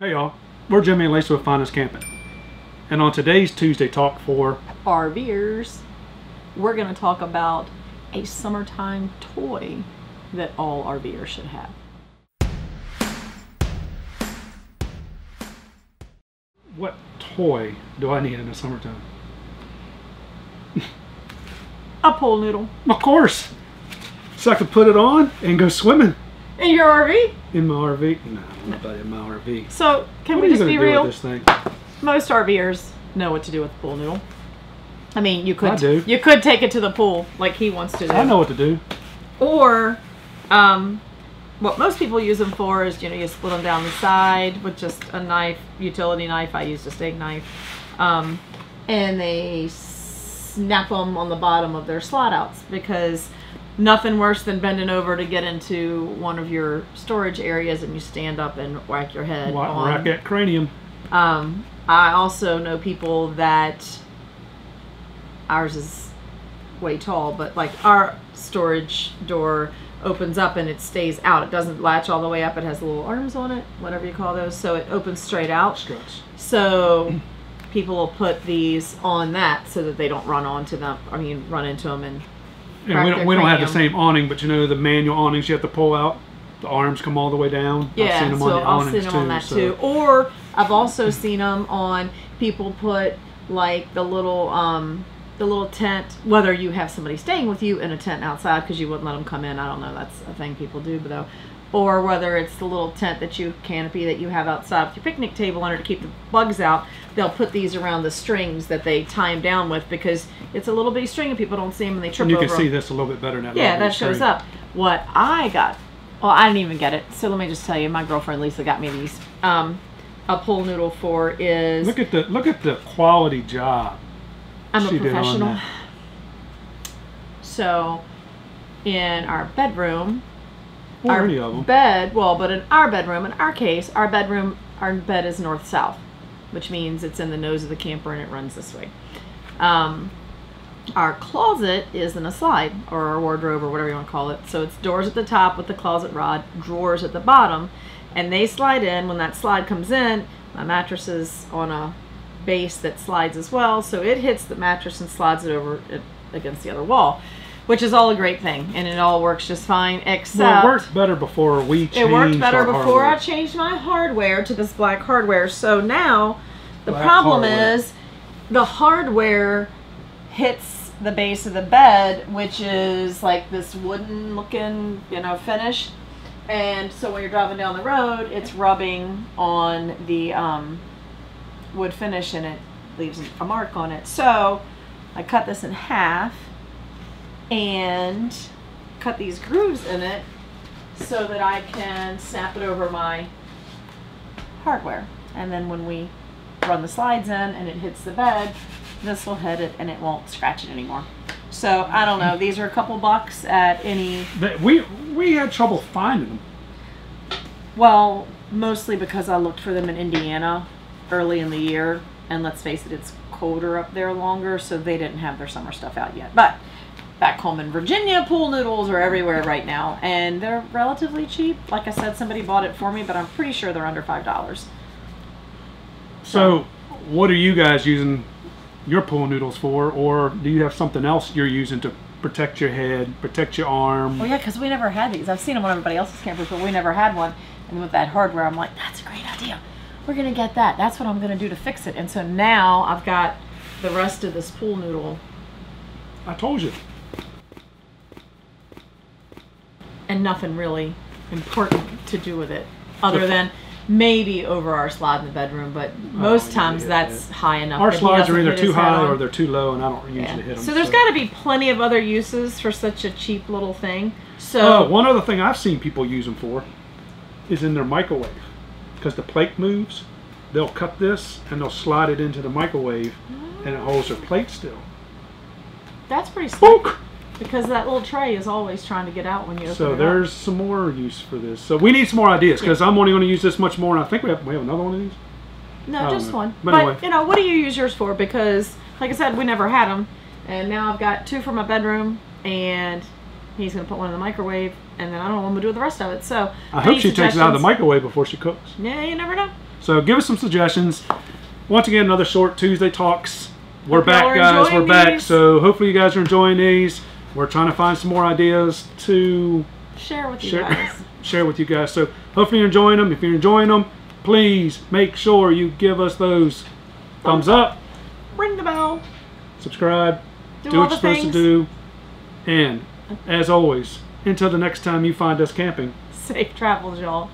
Hey y'all, we're Jimmy and Lisa with Find Us Camping, and on today's Tuesday Talk for RVers, we're going to talk about a summertime toy that all RVers should have. What toy do I need in the summertime? A pool noodle. Of course! So I can put it on and go swimming. In your RV? In my RV? No, I'm not in my RV. So, can we just be real? With this thing? Most RVers know what to do with the pool noodle. I mean, you could take it to the pool like he wants to do. I know what to do. Or, what most people use them for is, you know, you split them down the side with just a knife, utility knife. I use a steak knife. And they snap them on the bottom of their slot outs because nothing worse than bending over to get into one of your storage areas and you stand up and whack your head on. Whack that cranium. I also know people that, ours is way tall, but like our storage door opens up and it stays out. It doesn't latch all the way up. It has little arms on it, whatever you call those. So it opens straight out. Stretch. So people will put these on that so that they don't run into them and... And we don't have the same awning, but you know the manual awnings you have to pull out. The arms come all the way down. Yeah, I've seen them on that too. Or I've also seen them on people put like the little tent. Whether you have somebody staying with you in a tent outside because you wouldn't let them come in, I don't know. That's a thing people do, but though. Or whether it's the little tent canopy that you have outside with your picnic table under to keep the bugs out, they'll put these around the strings that they tie them down with because it's a little bitty string and people don't see them and they trip over. And you can see this a little bit better now. Yeah, that shows up. What I got, well, I didn't even get it. So let me just tell you, my girlfriend Lisa got me these. A pool noodle for is. Look at the quality job. I'm a professional. So, in our bedroom. Or our any of them. Bed, well, but in our bedroom, in our case, our bed is north-south, which means it's in the nose of the camper and it runs this way. Our closet is in a slide, or our wardrobe, or whatever you want to call it. So it's doors at the top with the closet rod, drawers at the bottom, and they slide in. When that slide comes in, my mattress is on a base that slides as well, so it hits the mattress and slides it over against the other wall. Which is all a great thing, and it all works just fine, except... Well, it worked better before we changed hardware. It worked better before I changed my hardware to this black hardware. So now, the problem is the hardware hits the base of the bed, which is like this wooden-looking, you know, finish. And so when you're driving down the road, it's rubbing on the wood finish, and it leaves a mark on it. So I cut this in half and cut these grooves in it so that I can snap it over my hardware. And then when we run the slides in and it hits the bed, this will hit it and it won't scratch it anymore. So I don't know, these are a couple bucks at any... But we had trouble finding them. Well, mostly because I looked for them in Indiana early in the year, and let's face it, it's colder up there longer, so they didn't have their summer stuff out yet. But back home in Virginia, pool noodles are everywhere right now, and they're relatively cheap. Like I said, somebody bought it for me, but I'm pretty sure they're under $5. So what are you guys using your pool noodles for, or do you have something else you're using to protect your head, protect your arm? Well, yeah, because we never had these. I've seen them on everybody else's campers, but we never had one. And with that hardware, I'm like, that's a great idea. We're going to get that. That's what I'm going to do to fix it. And so now I've got the rest of this pool noodle. I told you. And nothing really important to do with it other than maybe over our slide in the bedroom, but most times that's high enough. Our slides are either too high or they're too low, and I don't usually hit them. So there's got to be plenty of other uses for such a cheap little thing. So one other thing I've seen people use them for is in their microwave, because the plate moves. They'll cut this and they'll slide it into the microwave, and it holds their plate still. That's pretty slick. Because that little tray is always trying to get out when you open it. So there's some more use for this. So we need some more ideas, because I'm only going to use this much more, and I think we have another one of these. No, just one. But anyway. You know, what do you use yours for? Because, like I said, we never had them, and now I've got two for my bedroom, and he's going to put one in the microwave, and then I don't know what I'm going to do with the rest of it. So I hope she takes it out of the microwave before she cooks. Yeah, you never know. So give us some suggestions. Once again, another short Tuesday Talks. We're back, guys. We're back. So hopefully you guys are enjoying these. We're trying to find some more ideas to share with you guys. So hopefully you're enjoying them. If you're enjoying them, please make sure you give us those thumbs up. Ring the bell. Subscribe. Do what you're supposed to do. And as always, until the next time you find us camping. Safe travels, y'all.